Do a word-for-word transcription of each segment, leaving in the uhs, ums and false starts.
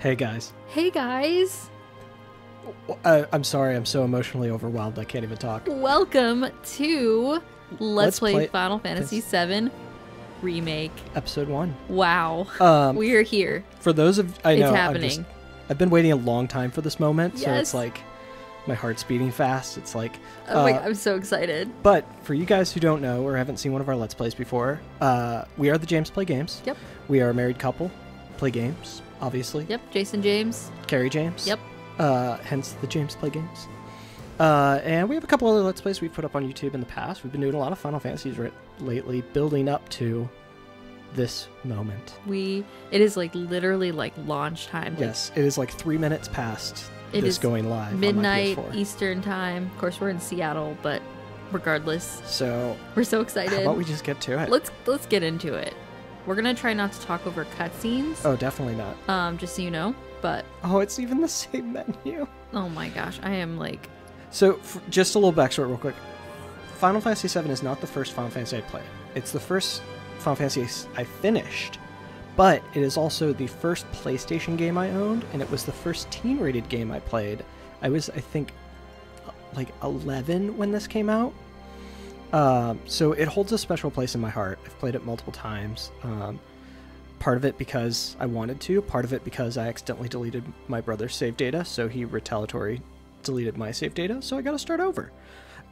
Hey guys. Hey guys. I, I'm sorry, I'm so emotionally overwhelmed I can't even talk. Welcome to Let's, Let's Play, play Final Fantasy seven Remake. Episode one. Wow. Um, we are here. For those of... I know, it's happening. I've, just, I've been waiting a long time for this moment, yes. So it's like... My heart's beating fast. It's like... Oh uh, my God, I'm so excited. But for you guys who don't know or haven't seen one of our Let's Plays before, uh, we are the James Play Games. Yep. We are a married couple. Play games, obviously. Yep, Jason James. Carrie James. Yep. Uh, hence the James Play Games. Uh, and we have a couple other Let's Plays we've put up on YouTube in the past. We've been doing a lot of Final Fantasies right lately, building up to this moment. We It is like literally like launch time. Like, yes, it is like three minutes past it this is going live. Midnight Eastern time. Of course, we're in Seattle, but regardless, so we're so excited. How about we just get to it? Let's let's get into it. We're gonna try not to talk over cutscenes. Oh, definitely not. Um, just so you know. But oh, it's even the same menu. Oh my gosh, I am like. So f just a little backstory, real quick. Final Fantasy seven is not the first Final Fantasy I played. It's the first Final Fantasy I finished, but it is also the first PlayStation game I owned, and it was the first teen-rated game I played. I was, I think, like eleven when this came out. Um, so it holds a special place in my heart. I've played it multiple times. Um, Part of it because I wanted to, part of it because I accidentally deleted my brother's save data, so he retaliatory deleted my save data, so I gotta start over.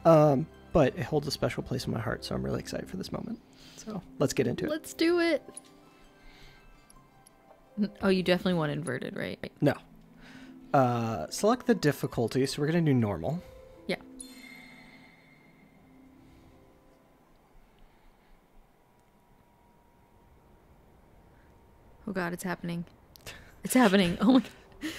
Um, but it holds a special place in my heart, so I'm really excited for this moment. So let's get into it. Let's do it! Oh, you definitely want inverted, right? No. Uh, select the difficulty, so we're gonna do normal. Yeah. Oh God, it's happening. It's happening. Oh my God.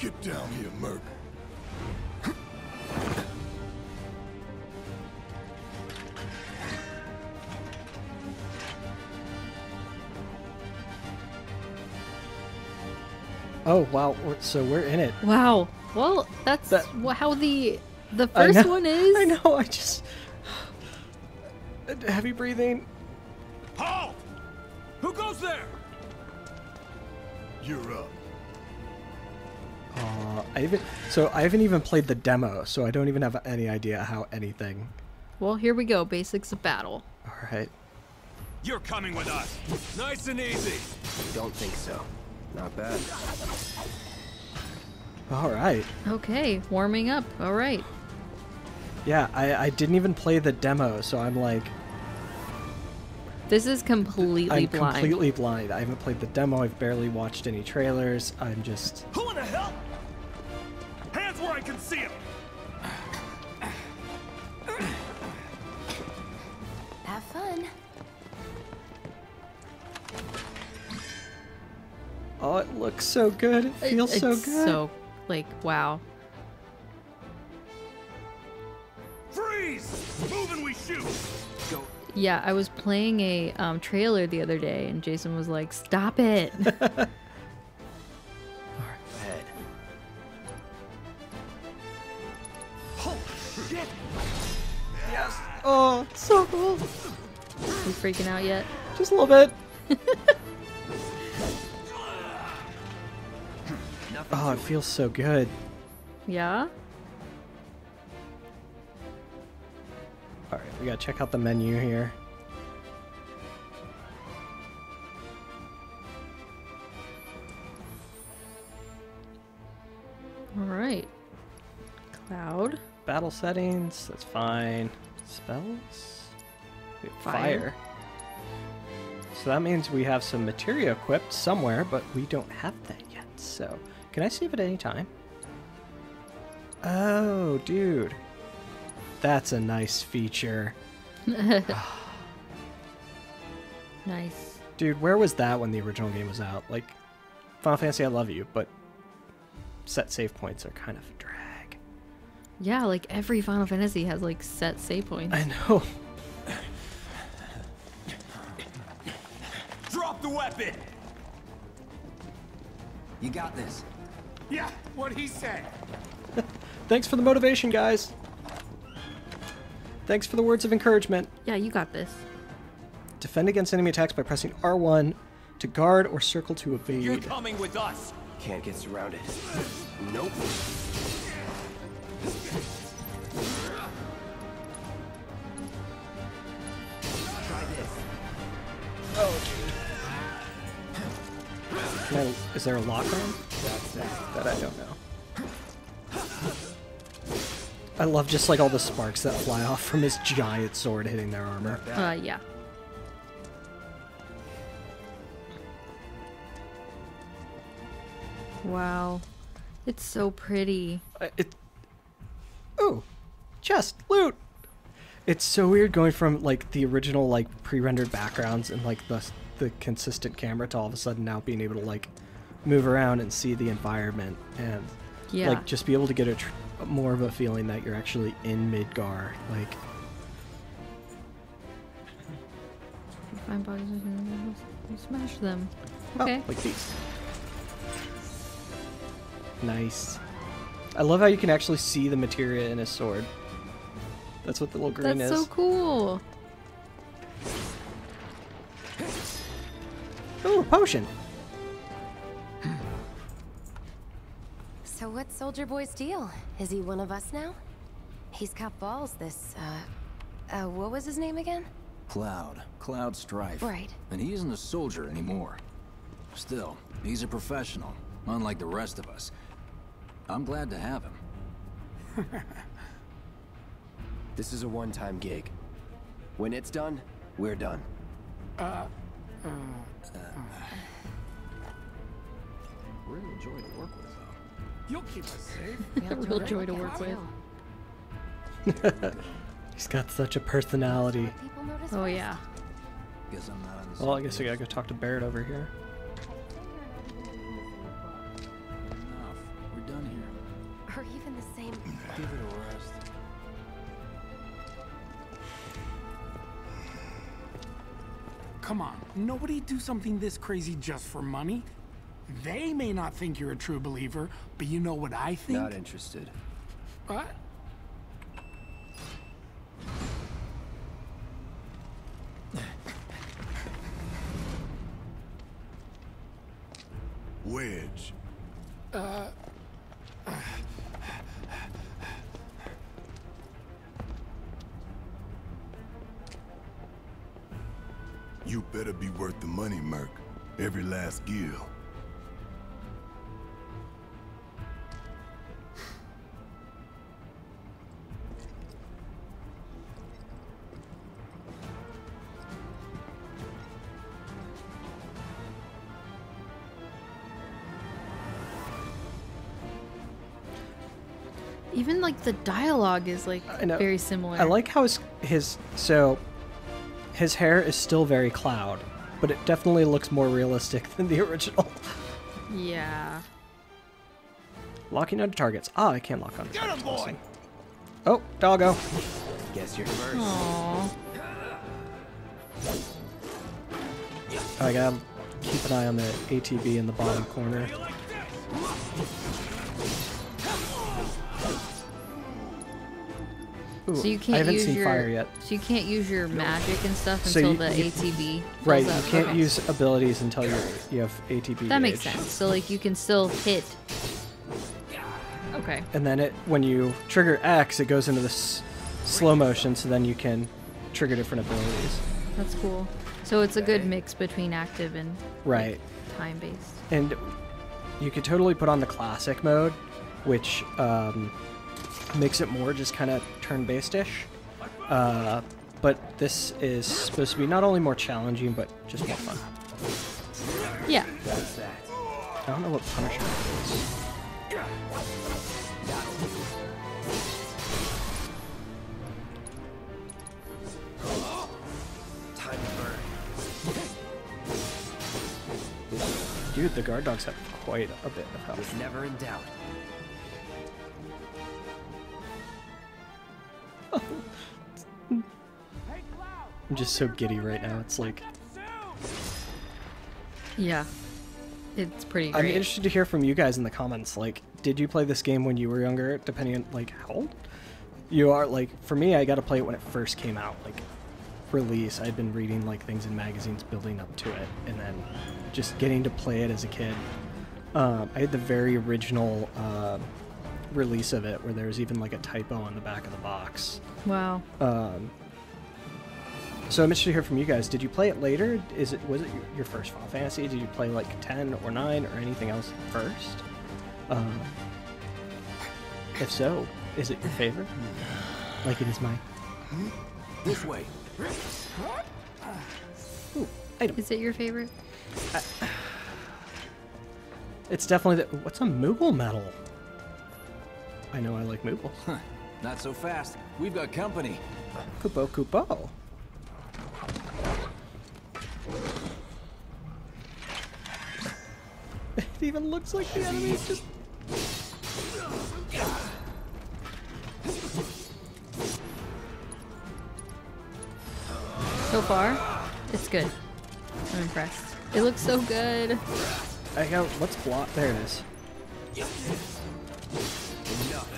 Get down here, Merc. Oh, wow. So we're in it. Wow. Well, that's that, how the the first know, one is. I know. I just... Heavy breathing. Halt! Who goes there? You're up. Uh, I even, so I haven't even played the demo, so I don't even have any idea how anything. Well, here we go. Basics of battle. All right. You're coming with us. Nice and easy. Don't think so. Not bad. All right. Okay, warming up. All right. Yeah, I, I didn't even play the demo, so I'm like... This is completely I'm blind. I'm completely blind. I haven't played the demo. I've barely watched any trailers. I'm just... Who in the hell? Hands where I can see him! Have fun. Oh, it looks so good. It feels it's so good. So, like, wow. Freeze! Move and we shoot! Go. Yeah, I was playing a um, trailer the other day, and Jason was like, "Stop it!" All right, go ahead. Oh shit! Yes. Oh, it's so cool. You freaking out yet? Just a little bit. Oh, it feels so good. Yeah. All right, we gotta check out the menu here. All right. Cloud. Battle settings. That's fine. Spells. We have fire. fire. So that means we have some materia equipped somewhere, but we don't have that yet. So can I save at any time? Oh, dude. That's a nice feature. Nice. Dude, where was that when the original game was out? Like, Final Fantasy, I love you, but set save points are kind of a drag. Yeah, like every Final Fantasy has like set save points. I know. Drop the weapon! You got this. Yeah, what he said. Thanks for the motivation, guys. Thanks for the words of encouragement. Yeah, you got this. Defend against enemy attacks by pressing R one to guard or circle to evade. You're coming with us. Can't get surrounded. Nope. Try this. Oh, dude. Can I, is there a lock on? That's that. That I don't know. I love just like all the sparks that fly off from his giant sword hitting their armor. Uh, yeah. Wow. It's so pretty. Uh, it. Oh, chest, loot. It's so weird going from like the original like pre-rendered backgrounds and like the, the consistent camera to all of a sudden now being able to like move around and see the environment and yeah. like just be able to get a tr more of a feeling that you're actually in Midgar, like. Find bodies and smash them. Okay. Oh, like these. Nice. I love how you can actually see the materia in his sword. That's what the little green That's is. That's so cool. Ooh, potion. So what's Soldier Boy's deal? Is he one of us now? He's got balls, this, uh, uh, what was his name again? Cloud. Cloud Strife. Right. And he isn't a soldier anymore. Still, he's a professional, unlike the rest of us. I'm glad to have him. This is a one-time gig. When it's done, we're done. Uh... Uh... uh really enjoyed to work with. You'll keep us safe. A real joy to work with. He's got such a personality. Oh yeah. Well, I guess I gotta go talk to Barrett over here. We're done. nobody do something this crazy just for money. They may not think you're a true believer, but you know what I think? Not interested. What? Wedge. Uh... You better be worth the money, Merc. Every last gill. Even like the dialogue is like very similar. I like how his, his so his hair is still very Cloud, but it definitely looks more realistic than the original. Yeah. Locking onto targets. Ah, I can't lock onto targets. Get him, boy. Oh, doggo. Guess you're first. Aww. I gotta keep an eye on the A T V in the bottom corner. So you can't I haven't use seen your, fire yet. So you can't use your magic and stuff so until you, the you, A T B. Right, up. You can't use abilities until you you have A T B. That makes age. sense. So like you can still hit. Okay. And then it when you trigger X, it goes into this slow motion, so then you can trigger different abilities. That's cool. So it's a good mix between active and right like, time based. And you could totally put on the classic mode, which. Um, makes it more just kind of turn-based-ish, uh, but this is supposed to be not only more challenging, but just more fun. Yeah. I don't know what punishment is. Dude, the guard dogs have quite a bit of health. Never in doubt. I'm just so giddy right now. It's like, yeah, it's pretty great. I'm interested to hear from you guys in the comments. Like, did you play this game when you were younger? Depending on like how old you are. Like for me, I got to play it when it first came out, like release. I'd been reading like things in magazines building up to it, and then just getting to play it as a kid. Um, I had the very original. Uh, release of it where there was even like a typo on the back of the box. Wow. Um, so I'm interested to hear from you guys. Did you play it later? Is it was it your first Final Fantasy? Did you play like ten or nine or anything else first? Um, if so, is it your favorite? Like it is mine. This way. Ooh, item. Is it your favorite? I, it's definitely the, what's a Moogle medal? I know I like Moogle. Huh. Not so fast. We've got company. Koopo Koopo. It even looks like the enemy is just... So far, it's good. I'm impressed. It looks so good. I got... Let's block. There it is.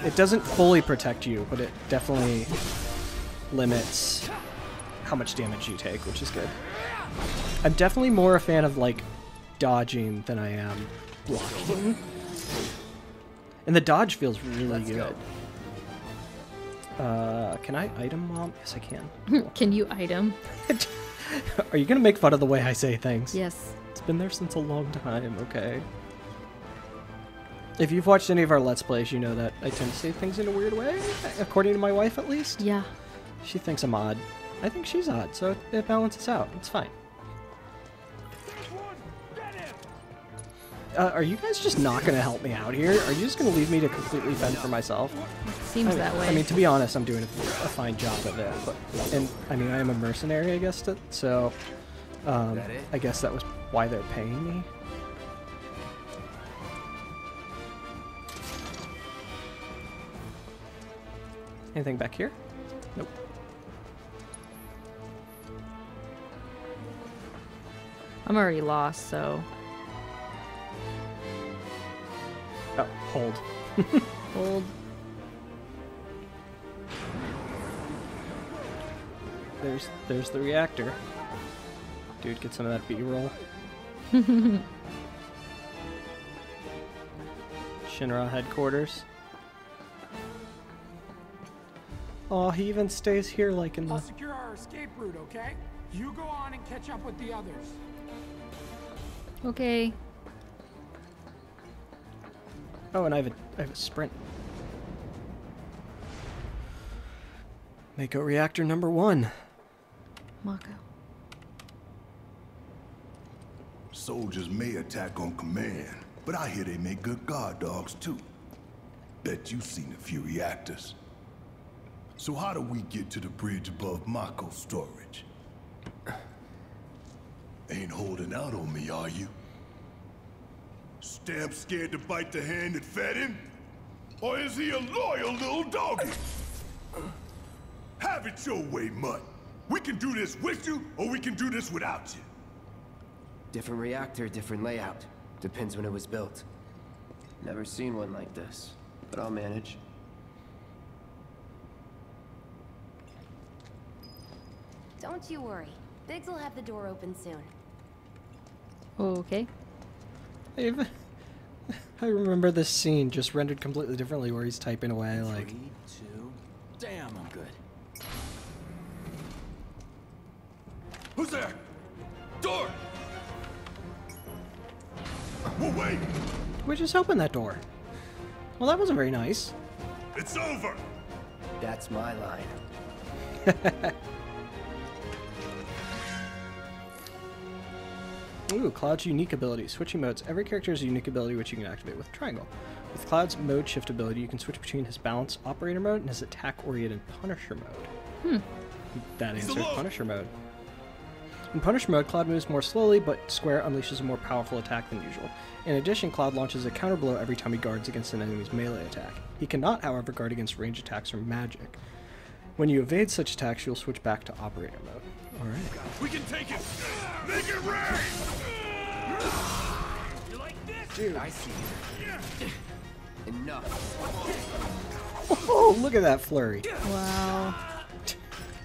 It doesn't fully protect you, but it definitely limits how much damage you take, which is good. I'm definitely more a fan of, like, dodging than I am blocking. And the dodge feels really Let's good. Go. Uh, can I item mom? Yes, I can. Can you item? Are you going to make fun of the way I say things? Yes. It's been there since a long time, okay. If you've watched any of our Let's Plays, you know that I tend to say things in a weird way, according to my wife at least. Yeah. She thinks I'm odd. I think she's odd, so it balances out. It's fine. Uh, are you guys just not going to help me out here? Are you just going to leave me to completely fend for myself? Seems I mean, that way. I mean, to be honest, I'm doing a, a fine job of it. But, and, I mean, I am a mercenary, I guess, so um, I guess that was why they're paying me. Anything back here? Nope. I'm already lost, so. Oh, hold. Hold. There's there's the reactor. Dude, get some of that B-roll. Shinra headquarters. Oh, he even stays here like in the... I'll secure our escape route, okay? You go on and catch up with the others. Okay. Oh, and I have a, I have a sprint. Mako reactor number one. Mako. Soldiers may attack on command, but I hear they make good guard dogs too. Bet you've seen a few reactors. So how do we get to the bridge above Mako storage? Ain't holding out on me, are you? Stamp scared to bite the hand that fed him? Or is he a loyal little doggy? Have it your way, mutt. We can do this with you, or we can do this without you. Different reactor, different layout. Depends when it was built. Never seen one like this, but I'll manage. Don't you worry. Biggs will have the door open soon. Okay. I've, I remember this scene just rendered completely differently where he's typing away like... Three, two... Damn, I'm good. Who's there? Door! We'll wait. We just opened that door. Well, that wasn't very nice. It's over. That's my line. Ooh, Cloud's unique ability. Switching modes. Every character has a unique ability which you can activate with triangle. With Cloud's mode shift ability, you can switch between his balance operator mode and his attack-oriented Punisher mode. Hmm. That answered Punisher mode. In Punisher mode, Cloud moves more slowly, but Square unleashes a more powerful attack than usual. In addition, Cloud launches a counter blow every time he guards against an enemy's melee attack. He cannot, however, guard against range attacks or magic. When you evade such attacks, you'll switch back to operator mode. Alright. We can take it! Make it rain! You like this? Dude, I see you. Enough. Oh, look at that flurry. Wow.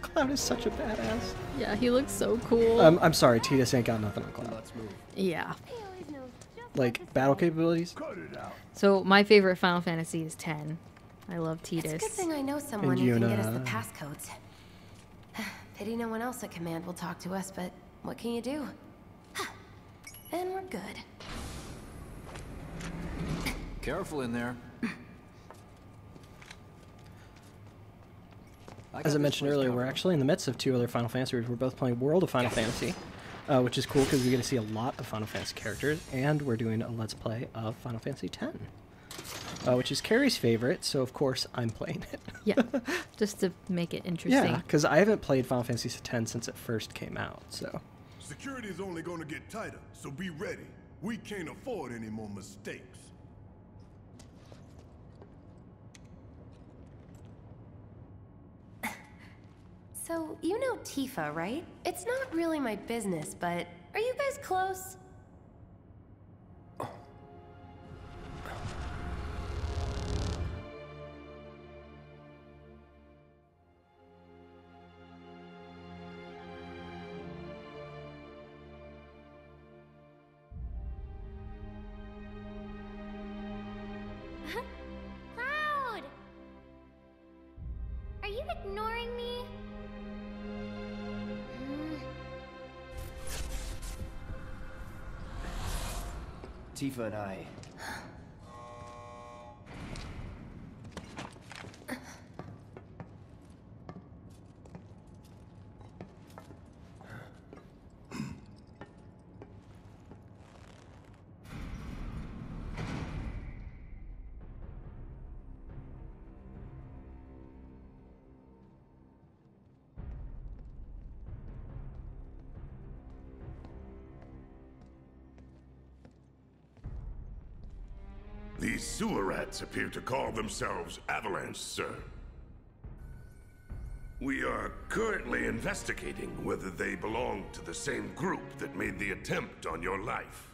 Cloud is such a badass. Yeah, he looks so cool. Um, I'm sorry, Tidus ain't got nothing on Cloud. Yeah. Like, battle capabilities? So, my favorite Final Fantasy is ten. I love Tidus. It's a good thing I know someone who can get us the passcodes. Pity no one else at command will talk to us, but what can you do? And we're good. Careful in there. As I mentioned earlier, we're actually in the midst of two other Final Fantasies. We're both playing World of Final Fantasy, uh, which is cool because we get to see a lot of Final Fantasy characters, and we're doing a Let's Play of Final Fantasy ten, uh, which is Carrie's favorite, so of course I'm playing it. Yeah, just to make it interesting. Yeah, because I haven't played Final Fantasy ten since it first came out, so. Security is only going to get tighter, so be ready. We can't afford any more mistakes. So, you know Tifa, right? It's not really my business, but are you guys close? Cloud! Are you ignoring me? Tifa and I. These sewer rats appear to call themselves Avalanche, sir. We are currently investigating whether they belong to the same group that made the attempt on your life.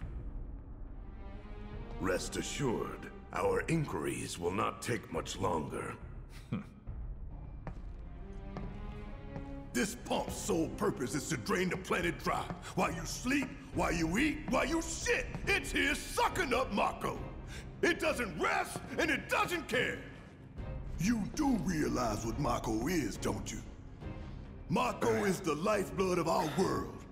Rest assured, our inquiries will not take much longer. This pump's sole purpose is to drain the planet dry. While you sleep, while you eat, while you shit, it's here sucking up Mako. It doesn't rest, and it doesn't care. You do realize what Mako is, don't you? Mako is the lifeblood of our world.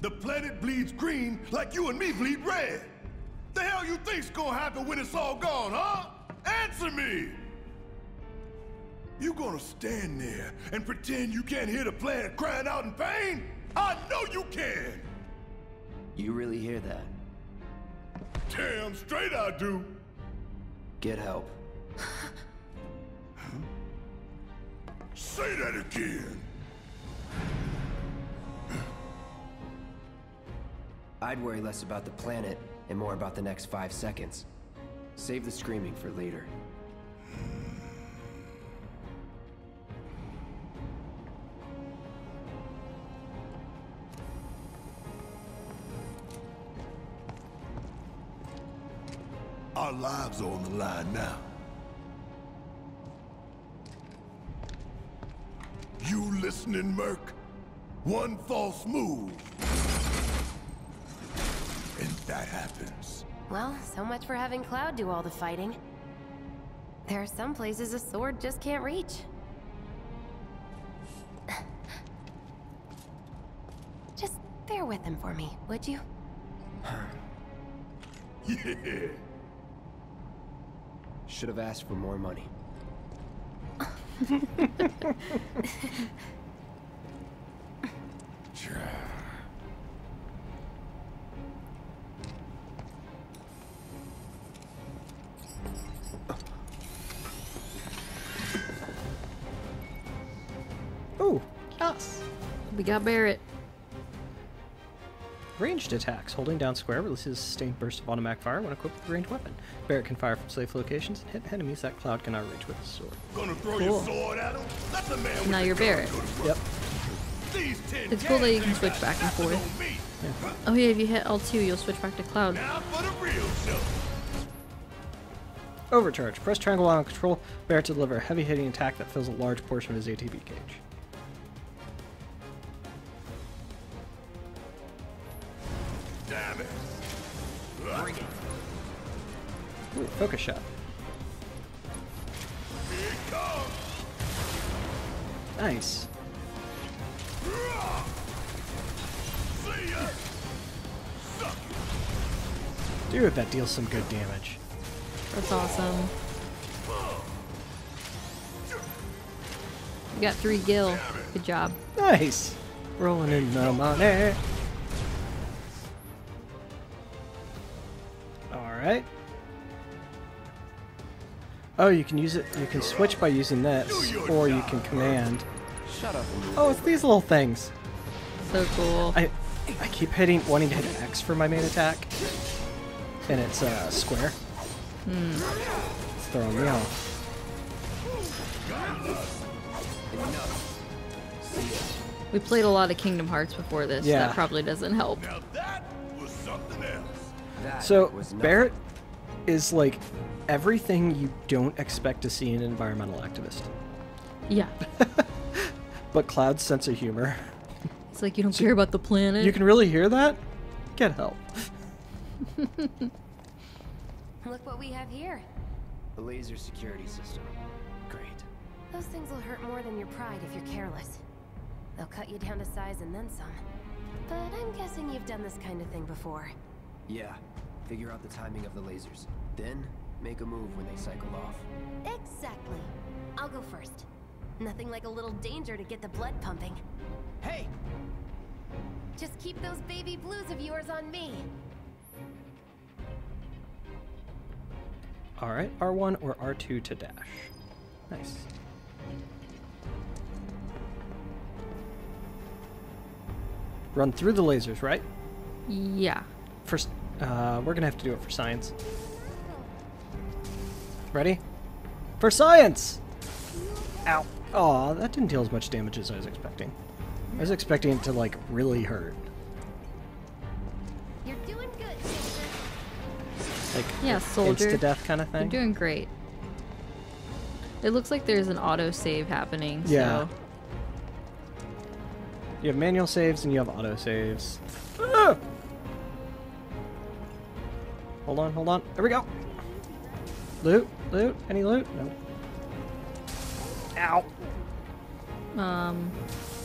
The planet bleeds green like you and me bleed red. The hell you think's gonna happen when it's all gone, huh? Answer me! You gonna stand there and pretend you can't hear the planet crying out in pain? I know you can! You really hear that? Damn straight I do! Get help. Huh? Say that again! I'd worry less about the planet and more about the next five seconds. Save the screaming for later. Our lives are on the line now. You listening, Merc? One false move, and that happens. Well, so much for having Cloud do all the fighting. There are some places a sword just can't reach. Just bear with him for me, would you? Yeah. Should have asked for more money. Oh, yes. We got Barret. Ranged attacks. Holding down square releases a sustained burst of automatic fire when equipped with a ranged weapon. Barret can fire from safe locations and hit enemies that Cloud cannot reach with his sword. Gonna throw cool. your sword at him? That's the man. Now you're Barret. Yep. It's cool that you can switch back and forth. Yeah. Oh yeah, if you hit L two, you'll switch back to Cloud. Now for the real show. Overcharge. Press triangle on control. Barret to deliver a heavy hitting attack that fills a large portion of his A T B cage. Damn it. Bring it. Ooh, focus shot. Here it comes. Nice. See ya. Suck it. Dude, that deals some good damage. That's awesome. You got three gil. Good job. Nice. Rolling in the money. Right? Oh, you can use it. You can switch by using this, or you can command. Shut up. Oh, it's these little things. So cool. I I keep hitting, wanting to hit X for my main attack, and it's uh, square. Hmm. It's throwing me off. We played a lot of Kingdom Hearts before this. Yeah. So that probably doesn't help. Now that was something else. So, Barret is like everything you don't expect to see in an environmental activist. Yeah. But Cloud's sense of humor. It's like you don't so care about the planet. You can really hear that? Get help. Look what we have here. A laser security system. Great. Those things will hurt more than your pride if you're careless. They'll cut you down to size and then some. But I'm guessing you've done this kind of thing before. Yeah, figure out the timing of the lasers. Then, make a move when they cycle off. Exactly. I'll go first. Nothing like a little danger to get the blood pumping. Hey! Just keep those baby blues of yours on me. Alright, R one or R two to dash. Nice. Run through the lasers, right? Yeah. First, uh, we're gonna have to do it for science. Ready? For science! Ow. Aw, that didn't deal as much damage as I was expecting. I was expecting it to, like, really hurt. You're doing good, sister. Like, yeah, soldier. Insta-death kind of thing. You're doing great. It looks like there's an auto-save happening, yeah. So... You have manual saves and you have auto-saves. Ah! Hold on, hold on. There we go! Loot? Loot? Any loot? No. Ow. Um,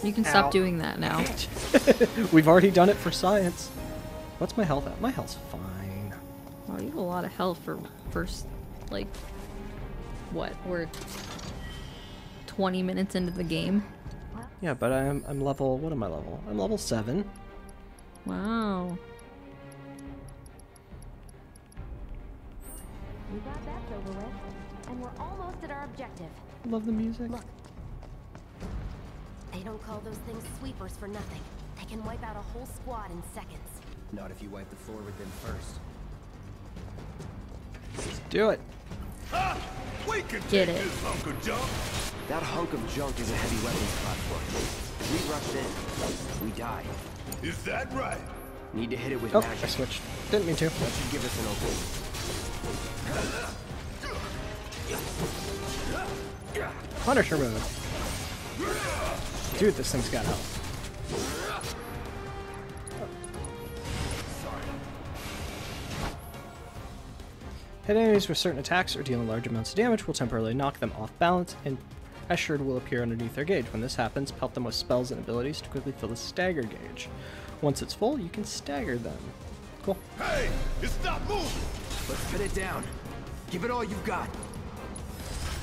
you can Ow. Stop doing that now. We've already done it for science. What's my health at? My health's fine. Wow, you have a lot of health for first, like, what? We're twenty minutes into the game. Yeah, but I'm I'm level. What am I level? I'm level seven. Wow. We got that over with, and we're almost at our objective. Love the music. Look, they don't call those things sweepers for nothing. They can wipe out a whole squad in seconds. Not if you wipe the floor with them first. Let's do it. Ah, we can get it. This hunk of junk. That hunk of junk is a heavy weapons platform. If we rush in, we die. Is that right? Need to hit it with oh, magic. I switched. Didn't mean to. That should give us an opening. Punisher move. Dude, this thing's got health. Hit enemies with certain attacks or dealing large amounts of damage will temporarily knock them off balance, and Assured will appear underneath their gauge. When this happens, pelt them with spells and abilities to quickly fill the stagger gauge. Once it's full, you can stagger them. Cool. Hey! It's not moving! Let's put it down. Give it all you've got.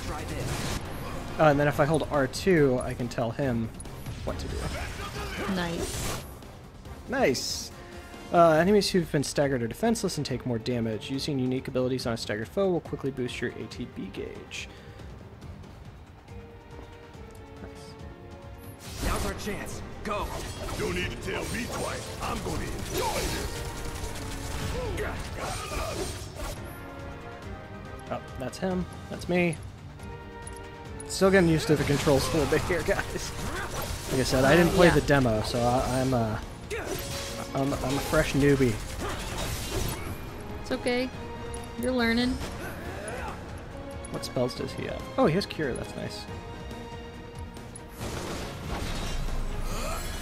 Try this. Uh, and then if I hold R two, I can tell him what to do. Nice. Nice! Uh, enemies who've been staggered are defenseless and take more damage. Using unique abilities on a staggered foe will quickly boost your A T B gauge. Nice. Now's our chance. Go! Don't need to tell me twice. I'm going to enjoy this. Oh, that's him. That's me. Still getting used to the controls a little bit here, guys. Like I said, I didn't play yeah. the demo, so I, I'm a, I'm, I'm a fresh newbie. It's okay. You're learning. What spells does he have? Oh, he has Cure. That's nice.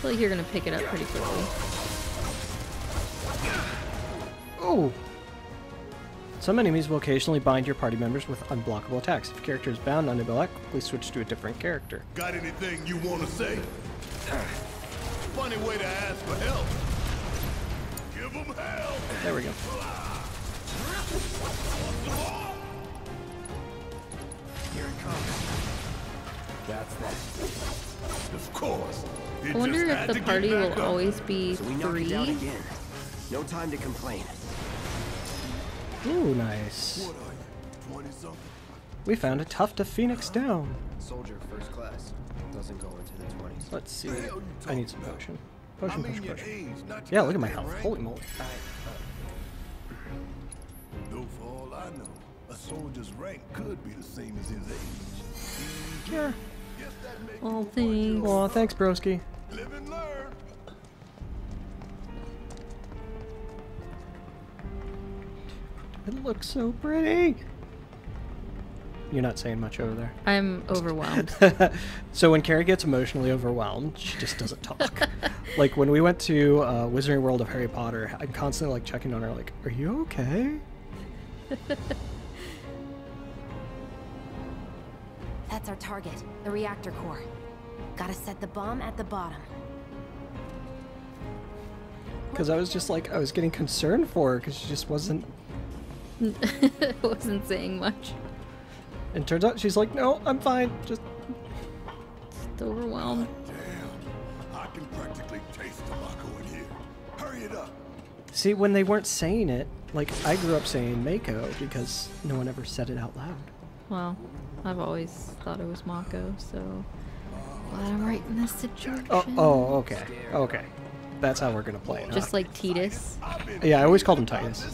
I feel like you're gonna pick it up pretty quickly. Oh. Some enemies will occasionally bind your party members with unblockable attacks. If a character is bound and unable to act, quickly switch to a different character. Got anything you want to say? Funny way to ask for help. Give them hell. There we go. Here it comes. That's that. Of course. I wonder if the party will up. always be so three. Down again. No time to complain. Ooh, nice. We found a tuft of Phoenix Down. Soldier first class. Doesn't go into the twenties. Let's see. I need some potion. Potion, potion, potion. Yeah, look at my health. Holy moly. Though for all I know, a soldier's rank could be the same as his age. Yeah. All things. Aw, thanks, broski. Live and learn. It looks so pretty. You're not saying much over there. I'm overwhelmed. So when Carrie gets emotionally overwhelmed, she just doesn't talk. Like when we went to uh, Wizarding World of Harry Potter, I'm constantly like checking on her like, are you okay? That's our target, the reactor core. Gotta set the bomb at the bottom. Because I was just like, I was getting concerned for her because she just wasn't... wasn't saying much. And turns out she's like, no, I'm fine. Just, just overwhelmed. God damn, I can practically taste tobacco in here. Hurry it up. See, when they weren't saying it, like I grew up saying Mako because no one ever said it out loud. Well, I've always thought it was Mako, so glad I'm right in this situation. Oh, oh, okay, okay. That's how we're gonna play it. Just huh? like Titus. Yeah, I always called him Titus.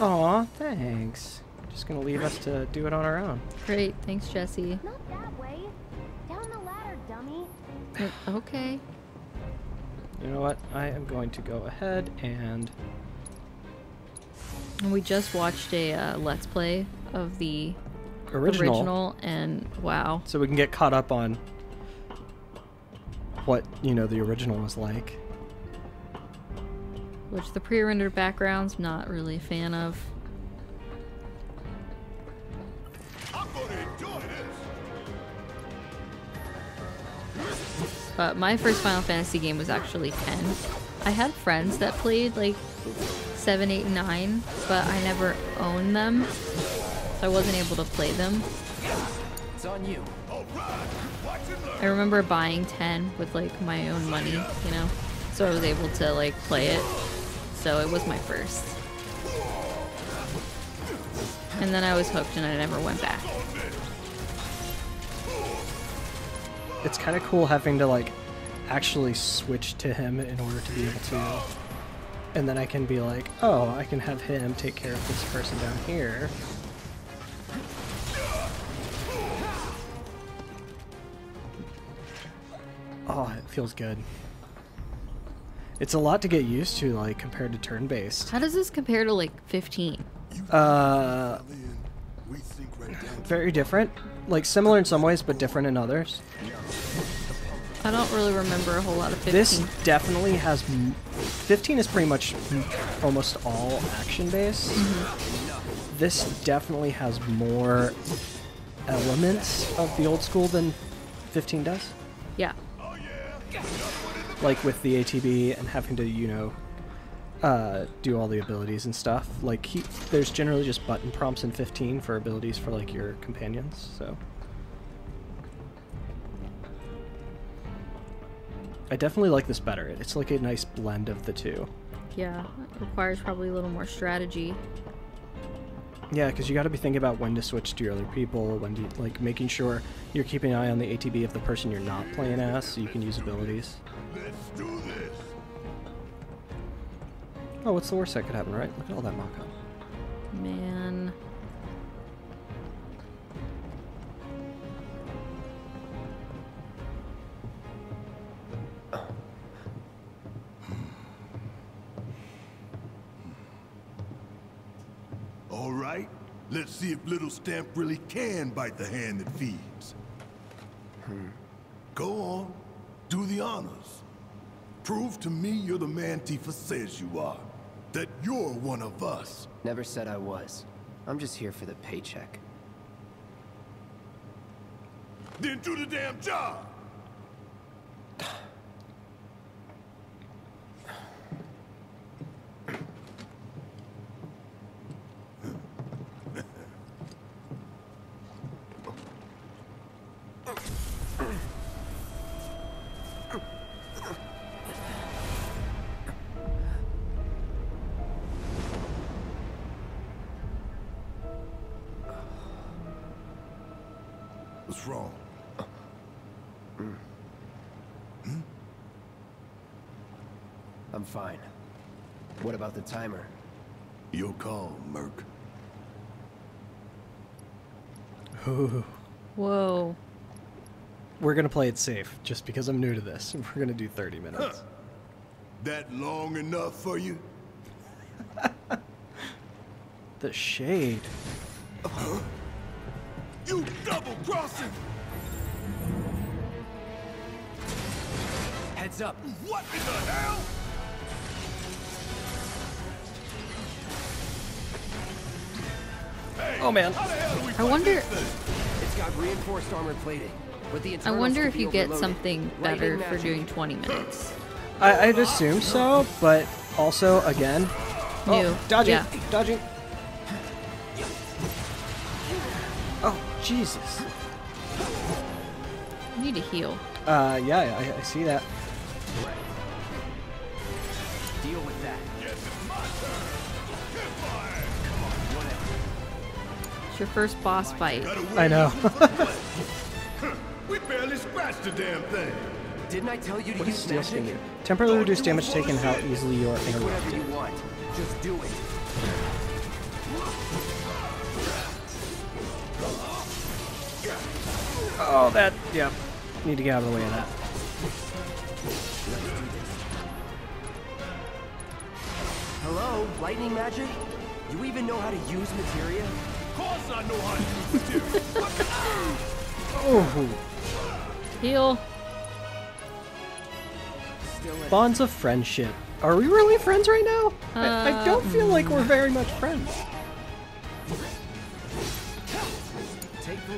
Aw, thanks. Just gonna leave us to do it on our own. Great, thanks, Jesse. Not that way. Down the ladder, dummy. Okay. You know what? I am going to go ahead and. We just watched a uh, Let's Play of the original. original, and wow. So we can get caught up on what, you know, the original was like. Which the pre-rendered backgrounds, not really a fan of. But my first Final Fantasy game was actually ten. I had friends that played like seven, eight, and nine, but I never owned them, so I wasn't able to play them. It's on you. I remember buying ten with like my own money, you know, so I was able to like play it. So it was my first. And then I was hooked and I never went back. It's kind of cool having to like actually switch to him in order to be able to, and then I can be like, oh, I can have him take care of this person down here. Oh, it feels good. It's a lot to get used to, like, compared to turn-based. How does this compare to like fifteen? Uh, very different. Like, similar in some ways, but different in others. I don't really remember a whole lot of fifteen. This definitely has... fifteen is pretty much almost all action-based. Mm-hmm. This definitely has more elements of the old school than fifteen does. Yeah. Like, with the A T B and having to, you know, uh, do all the abilities and stuff. Like, he, there's generally just button prompts in fifteen for abilities for, like, your companions, so... I definitely like this better. It's like a nice blend of the two. Yeah, it requires probably a little more strategy. Yeah, because you got to be thinking about when to switch to your other people, when to, like, making sure you're keeping an eye on the A T B of the person you're not playing as, so you can use abilities. Let's do this. Oh, what's the worst that could happen, right? Look at all that mock-up. Man. Let's see if Little Stamp really can bite the hand that feeds. Hmm. Go on, do the honors. Prove to me you're the man Tifa says you are. That you're one of us. Never said I was. I'm just here for the paycheck. Then do the damn job! Fine. What about the timer? Your call, Merc. Ooh. Whoa. We're gonna play it safe, just because I'm new to this. We're gonna do thirty minutes. Huh. That long enough for you? The shade. Huh? You double-crossing! Heads up. What in the hell? Oh man. I wonder it's got reinforced armor plating, but the I wonder if you get something better for doing twenty minutes. I, I'd assume so, but also again. New. Oh, dodging, yeah. dodging. Oh, Jesus. I need to heal. Uh, yeah, I, I see that. Deal with that. Your first boss fight. I know. We barely scratched the damn thing. Didn't I tell you to use magic? Temporarily reduce damage taken, how easily you are interrupted. Just do it. Oh, that, yep. Yeah. Need to get out of the way of that. Hello, lightning magic? You even know how to use materia? Of course I know how to use materia! Oh. Heal. Bonds of friendship. Are we really friends right now? Uh, I, I don't feel like we're very much friends.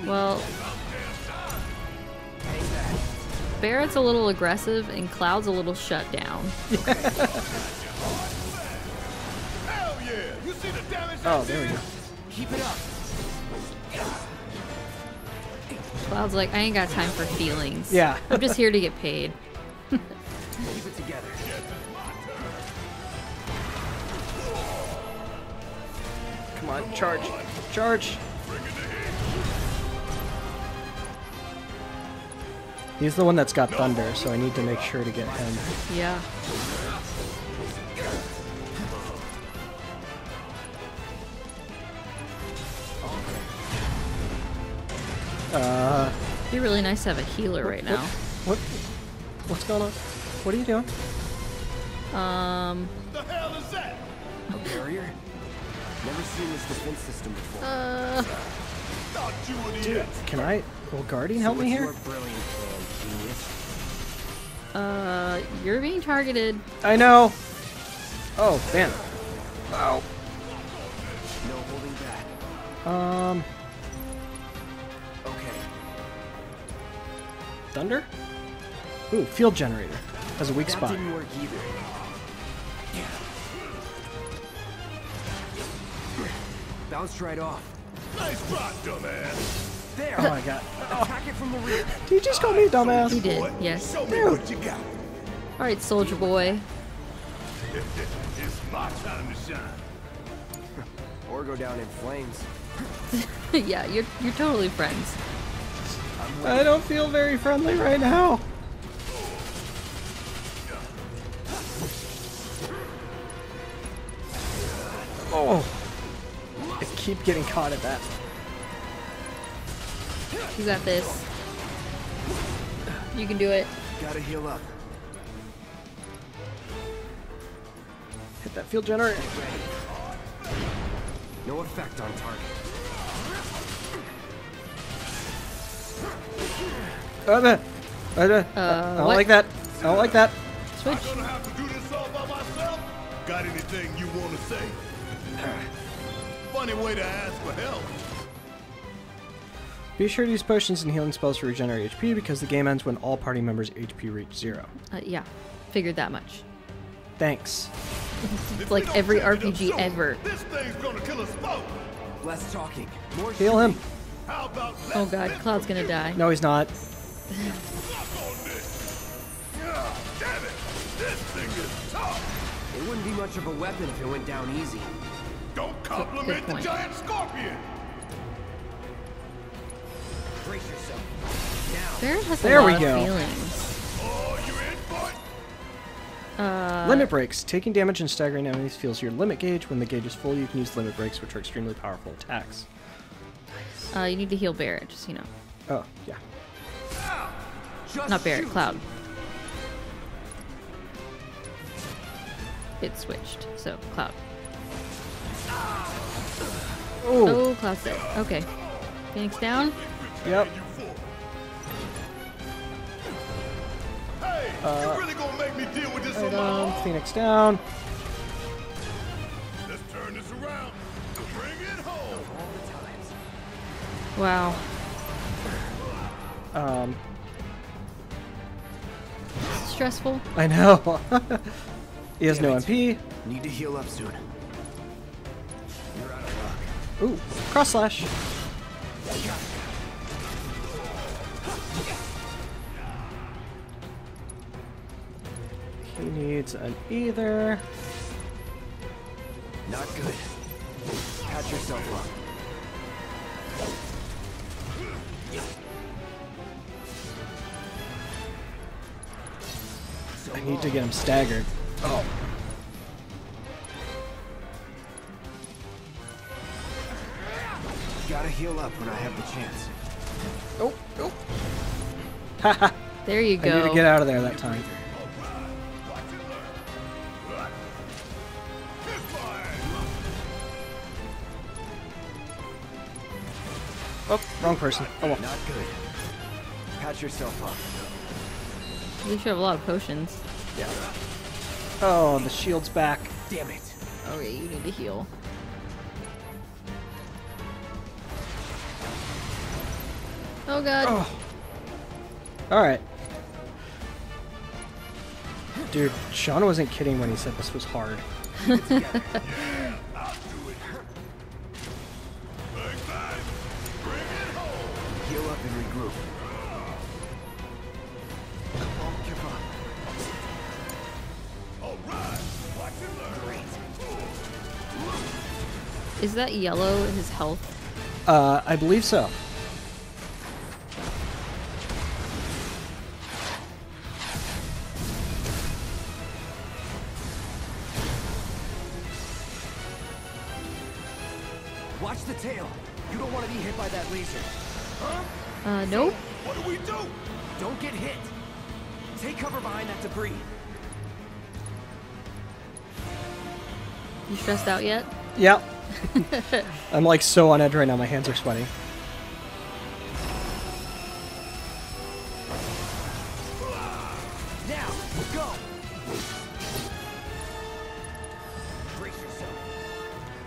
Well, Barrett's a little aggressive and Cloud's a little shut down. Oh, there we go. Keep it up. Cloud's like, I ain't got time for feelings. Yeah. I'm just here to get paid. Keep it together. Come on, charge. Charge. He's the one that's got thunder, so I need to make sure to get him. Yeah. Uh, It'd be really nice to have a healer what, right what, now. What? What's going on? What are you doing? Um. The hell is that? A barrier? Never seen this defense system before. Uh. Dude, can I? Will Guardian help so me here? Uh, you're being targeted. I know. Oh, man. Wow. No holding back. Um. Okay. Thunder? Ooh, field generator. Has a weak that spot. Didn't work either. Yeah. Bounced right off. Nice shot, dumbass. There. Oh my god. Oh. Attack it from the rear. Did you just call me a dumbass? He did, yes. Show me what you got. Alright, soldier boy. It's my time to shine. Or go down in flames. Yeah, you're you're totally friends. I don't feel very friendly right now. Oh. I keep getting caught at that. You got this. You can do it. Gotta heal up. Hit that field generator. No effect on target. Oh, no. Oh, no. Uh, I don't what? like that. I don't like that. Switch. I'm gonna have to do this all by myself. Got anything you want to say? Funny way to ask for help. Be sure to use potions and healing spells to regenerate H P because the game ends when all party members' H P reach zero. Uh, yeah, figured that much. Thanks. It's like every R P G ever. This thing's gonna kill us both. Less talking, more heal him. How about oh god, Cloud's gonna die. No, he's not. It wouldn't be much of a weapon if it went down easy. Don't compliment the giant scorpion. Barrett has there a lot we go. Of feelings. Oh, in, uh, limit breaks. Taking damage and staggering enemies feels your limit gauge. When the gauge is full, you can use limit breaks, which are extremely powerful attacks. Uh, you need to heal Barrett, just you know. Oh, yeah. Just Not Barrett, shoot. Cloud. It switched, so Cloud. Ooh. Oh, Cloud's dead. Okay. Phoenix down. Yep. Uh, You're really gonna make me deal with this on my own. Phoenix down. Let's turn this around. Bring it home. Wow. Um. Stressful. I know. He has Damn no it. M P. Need to heal up soon. You're out of luck. Ooh, cross slash. He needs an either. Not good. Catch yourself up. So I need to get him staggered. Oh. gotta heal up when I have the chance. Oh, oh. Haha. There you go. I need to get out of there that time. Oh, wrong person. Oh, well. Not good. Patch yourself up. At least you have a lot of potions. Yeah. Oh, the shield's back. Damn it. Oh yeah, you need to heal. Oh god. Oh. Alright. Dude, Sean wasn't kidding when he said this was hard. Is that yellow his health? Uh, I believe so. Watch the tail. You don't want to be hit by that laser. Huh? Uh, nope. What do we do? Don't get hit. Take cover behind that debris. You stressed out yet? Yep. I'm like so on edge right now, my hands are sweating. Now, go. Brace yourself.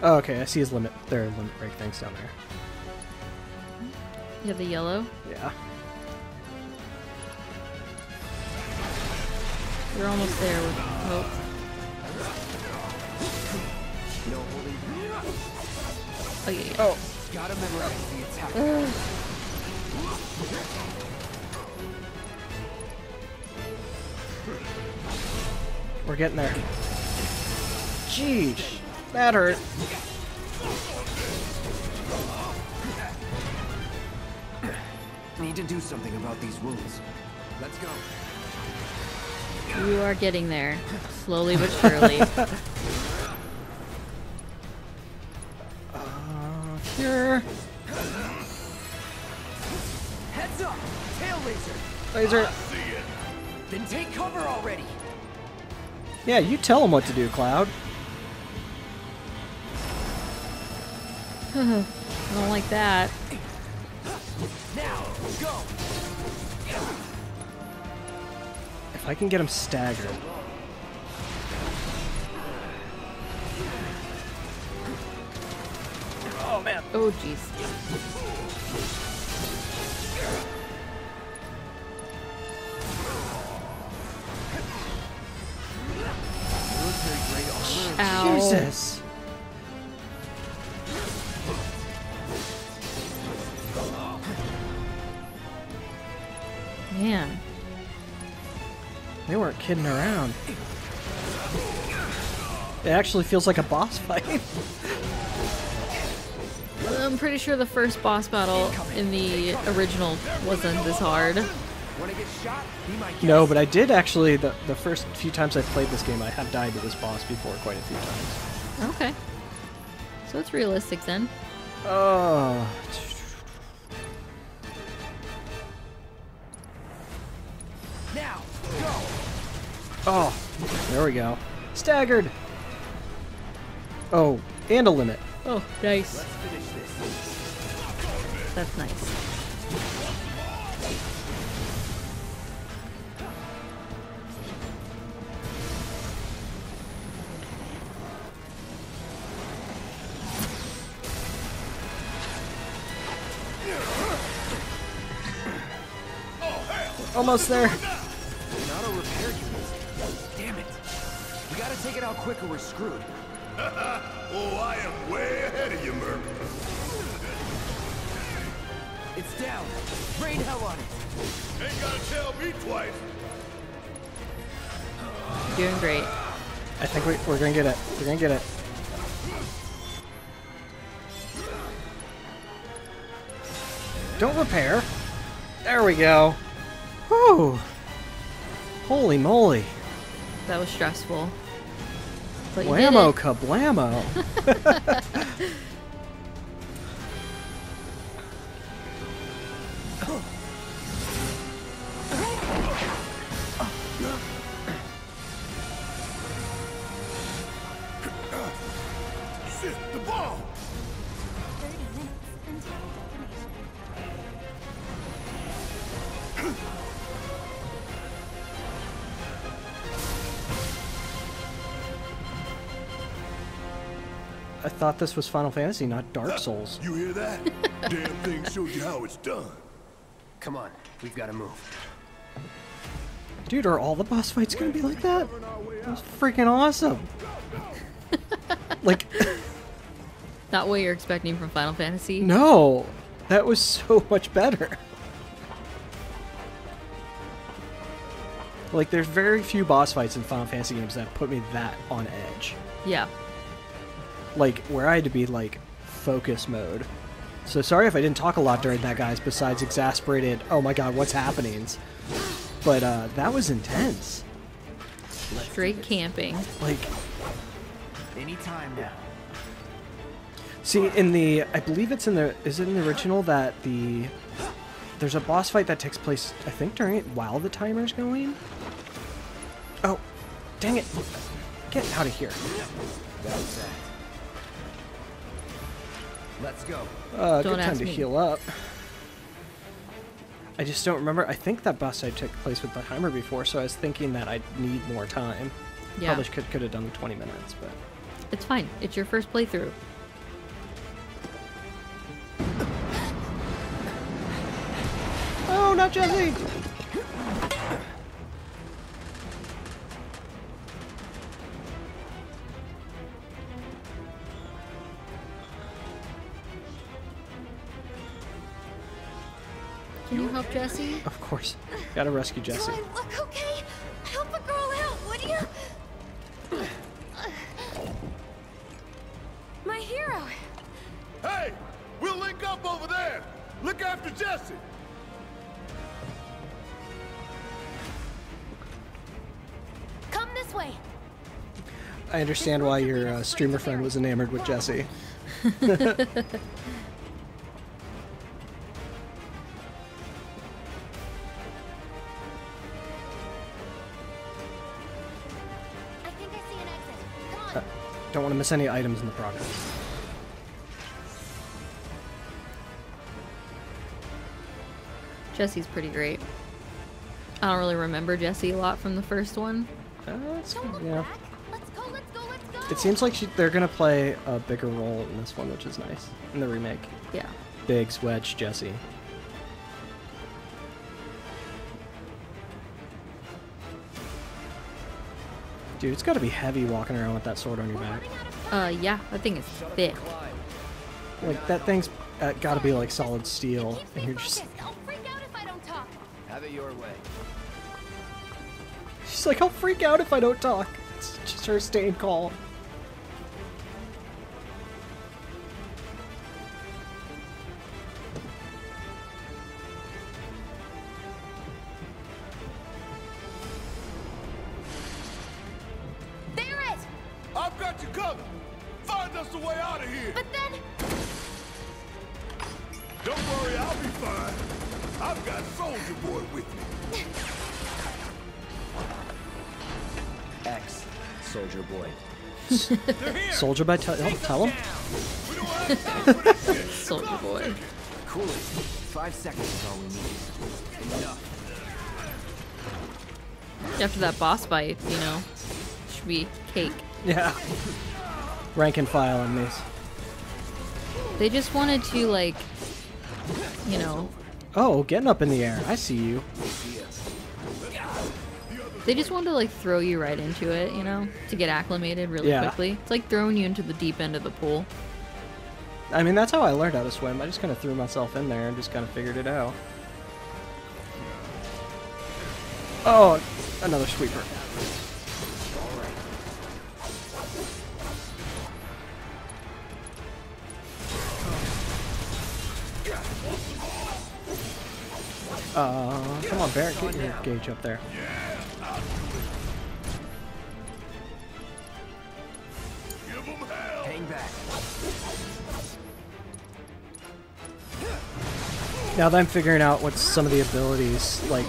Oh, okay, I see his limit. There are limit break things down there. You have the yellow? Yeah. You're almost there with hope. Oh, yeah, yeah. Oh. Gotta memorize the attack. Uh. We're getting there. Jeez. That hurt. Need to do something about these wounds. Let's go. You are getting there. Slowly but surely. Heads up, tail laser. Laser. Then take cover already. Yeah, you tell him what to do, Cloud. I don't like that. Now, go. If I can get him staggered. Oh man. Oh jeez. Ow. Jesus. Man. They weren't kidding around. It actually feels like a boss fight. I'm pretty sure the first boss battle in the original wasn't this hard. No, but I did actually, the, the first few times I've played this game, I have died to this boss before quite a few times. Okay. So it's realistic then. Oh. Now, go. Oh, there we go. Staggered. Oh, and a limit. Oh, nice. Let's finish this. That's nice. Almost there. Not a repair unit. Damn it. We gotta take it out quick or we're screwed. Oh, I am way ahead of you, Merc. It's down. Rain hell on it. Ain't gotta tell me twice. You're doing great. I think we, we're gonna get it. We're gonna get it. Don't repair. There we go. Whew. Holy moly. That was stressful. Blammo, kablamo. I thought this was Final Fantasy, not Dark Souls. You hear that? Damn thing showed you how it's done. Come on, we've got to move. Dude, are all the boss fights going to be like that? That was freaking awesome. Like... Not what you're expecting from Final Fantasy. No, that was so much better. Like, there's very few boss fights in Final Fantasy games that put me that on edge. Yeah. Like, where I had to be, like, focus mode. So sorry if I didn't talk a lot during that, guys, besides exasperated, oh my god, what's happenings. But, uh, that was intense. Straight camping. Like... Any time now. See, in the, I believe it's in the, is it in the original that the, there's a boss fight that takes place, I think, during it, while the timer's going? Oh, dang it. Get out of here. That's that. Let's go. Uh, good time to heal up. I just don't remember. I think that boss fight took place with the timer before, so I was thinking that I'd need more time. Yeah. Probably could, could have done twenty minutes, but. It's fine. It's your first playthrough. Oh, not Jesse! Can you help Jesse? Of course. Gotta rescue Jesse. Do I look okay? Help a girl out, would you? My hero. Hey! We'll link up over there! Look after Jesse! Come this way. I understand why your uh, streamer friend was enamored with Jesse. uh, don't want to miss any items in the progress. Jesse's pretty great. I don't really remember Jessie a lot from the first one. Uh, yeah. Let's go, let's go, let's go. It seems like she, they're going to play a bigger role in this one, which is nice. In the remake. Yeah. Big switch, Jessie. Dude, it's got to be heavy walking around with that sword on your back. Uh, yeah, that thing is thick. Like, that thing's uh, got to be like solid steel. And you're just... Have it your way. She's like, I'll freak out if I don't talk. It's just her staying call. There it! I've got you covered. Find us a way out of here. But then... Don't worry, I'll be fine. I've got Soldier Boy with me. X, Soldier Boy. Soldier Boy, tell him. Soldier Boy. Cool. Five seconds is all we need. Enough. After that boss fight, you know, should be cake. Yeah. Rank and file on this. They just wanted to, like, you know. Oh, getting up in the air. I see you. They just wanted to, like, throw you right into it, you know? To get acclimated really yeah. quickly. It's like throwing you into the deep end of the pool. I mean, that's how I learned how to swim. I just kind of threw myself in there and just kind of figured it out. Oh, another sweeper. Uh, come on, Barrett, get your gauge up there. Hang back. Now that I'm figuring out what some of the abilities, like,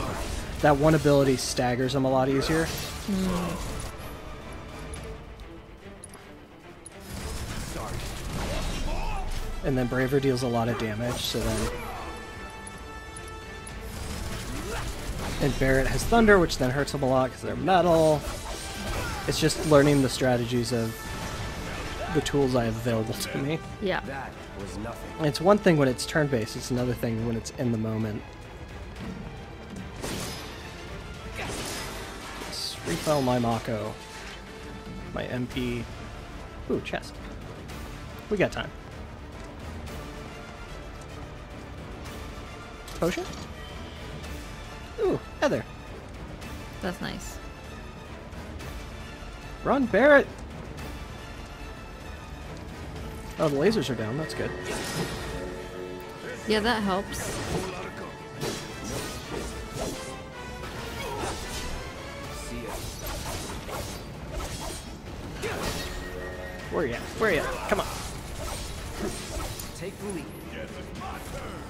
that one ability staggers them a lot easier. Mm. And then Braver deals a lot of damage, so then... And Barret has Thunder, which then hurts them a lot because they're metal. It's just learning the strategies of the tools I have available to me. Yeah. That was nothing. And it's one thing when it's turn-based, it's another thing when it's in the moment. Let's refill my Mako. My M P. Ooh, chest. We got time. Potion? Ooh, Heather. That's nice. Run, Barret! Oh, the lasers are down. That's good. Yeah, that helps. Where are you at? Where are you at? Come on. Take the lead. Yes, it's my turn.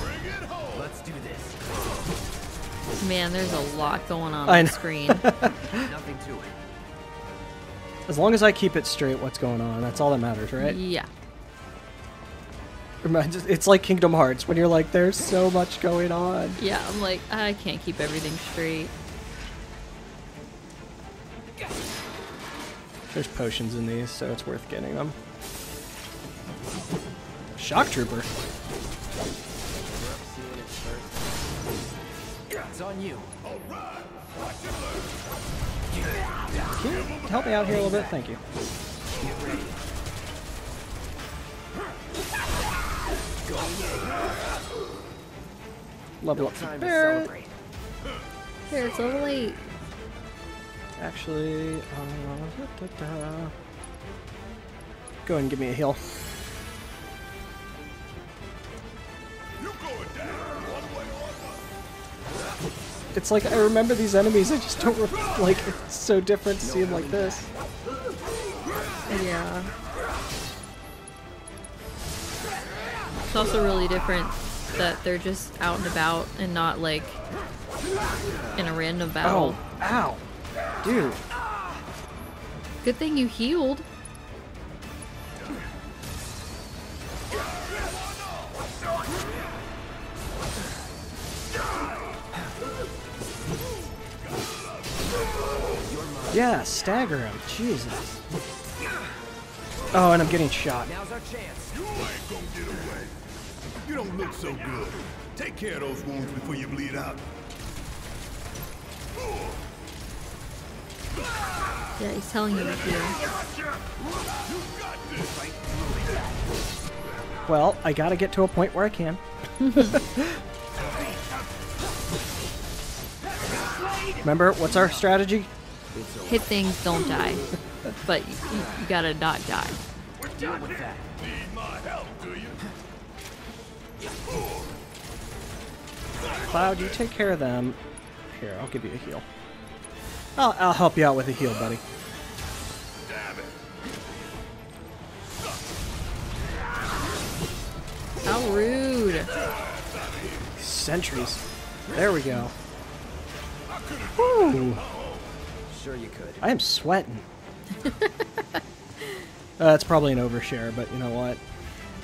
Bring it home. Let's do this. Man, there's a lot going on I on the screen. Nothing to it. As long as I keep it straight, what's going on? That's all that matters, right? Yeah. It's like Kingdom Hearts when you're like, there's so much going on. Yeah, I'm like, I can't keep everything straight. There's potions in these, so it's worth getting them. Shock Trooper. It's on you. All right. Can you help me out here a little bit? Thank you. Level up to Barret. Here, it's so late. Actually, uh, da, da, da. Go ahead and give me a heal. It's like I remember these enemies, I just don't like, it's so different to see them like this. Yeah. It's also really different that they're just out and about and not like in a random battle. Oh, ow. Dude. Good thing you healed. Yeah, stagger him. Jesus. Oh, and I'm getting shot. Now's our chance. You ain't gonna get away. You don't look so good. Take care of those wounds before you bleed out. Yeah, he's telling you to heal. Well, I gotta get to a point where I can. Remember, what's our strategy? Hit things, don't die. But you, you gotta not die. Deal with that. Need my help, do you? Cloud, you take care of them. Here, I'll give you a heal. I'll, I'll help you out with a heal, buddy. Damn it. How rude. Sentries. There we go. Woo. Sure you could. I am sweating. uh, that's probably an overshare, but you know what?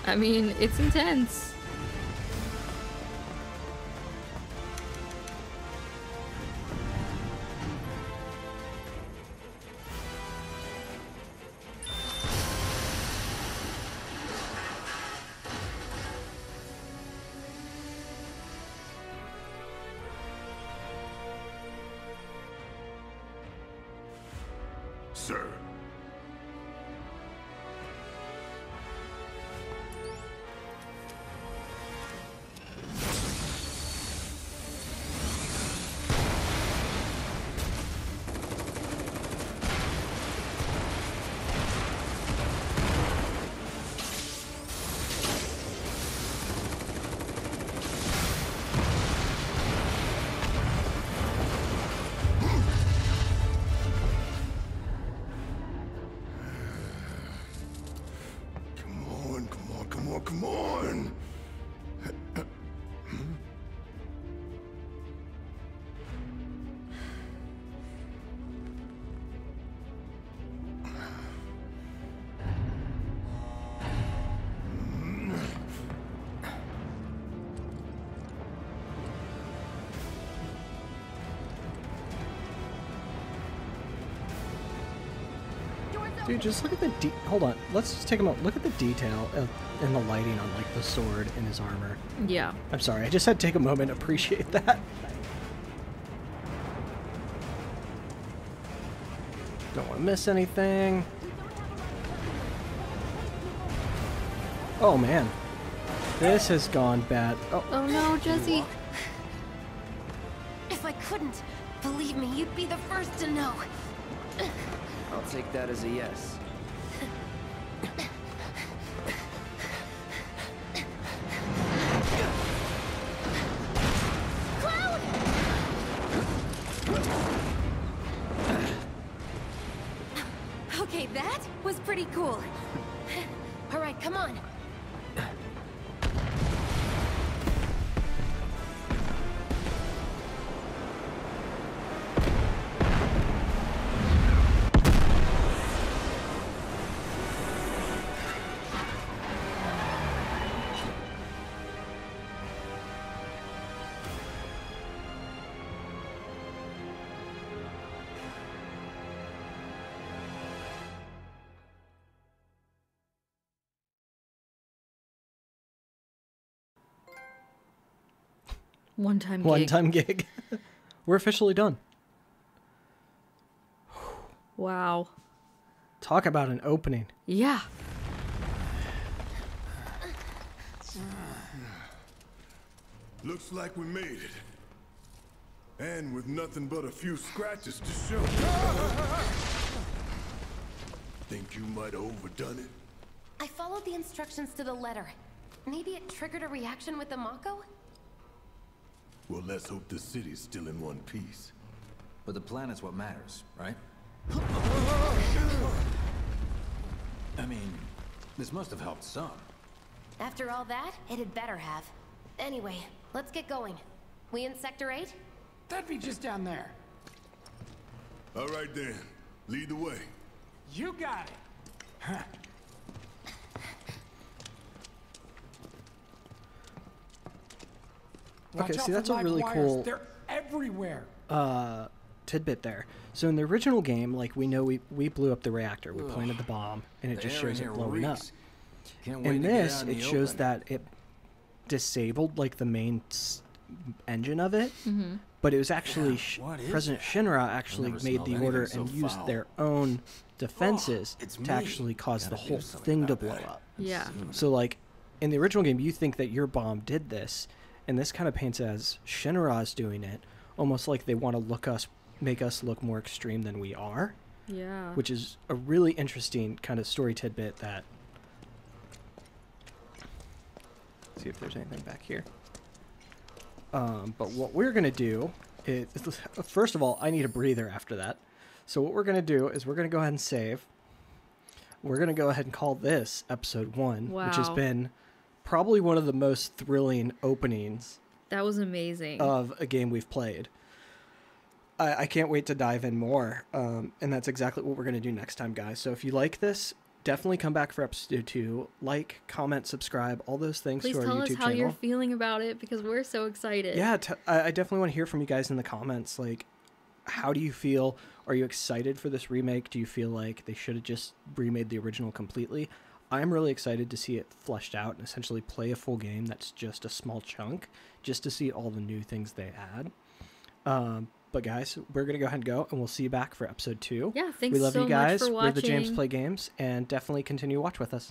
I mean, it's intense. Dude, just look at the de- hold on. Let's just take a moment. Look at the detail of, and the lighting on like the sword and his armor. Yeah. I'm sorry. I just had to take a moment to appreciate that. Don't want to miss anything. Oh man, this has gone bad. Oh, oh no, Jesse. If I couldn't, believe me, you'd be the first to know. I'll take that as a yes. Cloud! Okay, that was pretty cool. All right, come on. One-time gig. One-time gig. We're officially done. Wow. Talk about an opening. Yeah. Looks like we made it. And with nothing but a few scratches to show. Think you might have overdone it? I followed the instructions to the letter. Maybe it triggered a reaction with the Mako? Well, let's hope the city's still in one piece. But the planet's what matters, right? I mean, this must have helped some. After all that, it had better have. Anyway, let's get going. We in Sector eight? That'd be just down there. All right then, lead the way. You got it. Huh. Okay, see, that's a really cool uh, tidbit there. So in the original game, like, we know we, we blew up the reactor. We planted the bomb, and it just shows it blowing up. In this, it shows that it disabled, like, the main engine of it. Mm-hmm. But it was actually, President Shinra actually made the order and used their own defenses to actually cause the whole thing to blow up. Yeah. So, like, in the original game, you think that your bomb did this. And this kind of paints as Shinra's doing it, almost like they want to look us, make us look more extreme than we are. Yeah. Which is a really interesting kind of story tidbit that... Let's see if there's anything back here. Um, but what we're going to do is... First of all, I need a breather after that. So what we're going to do is we're going to go ahead and save. We're going to go ahead and call this Episode one, wow. which has been... Probably one of the most thrilling openings. That was amazing. Of a game we've played. I, I can't wait to dive in more. Um, and that's exactly what we're going to do next time, guys. So if you like this, definitely come back for episode two. Like, comment, subscribe, all those things Please to our YouTube channel. Please tell us how you're feeling about it because we're so excited. Yeah, t I, I definitely want to hear from you guys in the comments. Like, how do you feel? Are you excited for this remake? Do you feel like they should have just remade the original completely? I'm really excited to see it fleshed out and essentially play a full game that's just a small chunk, just to see all the new things they add. Um, but guys, we're going to go ahead and go, and we'll see you back for episode two. Yeah, thanks so much for watching. We love you guys. We're the James Play Games, and definitely continue to watch with us.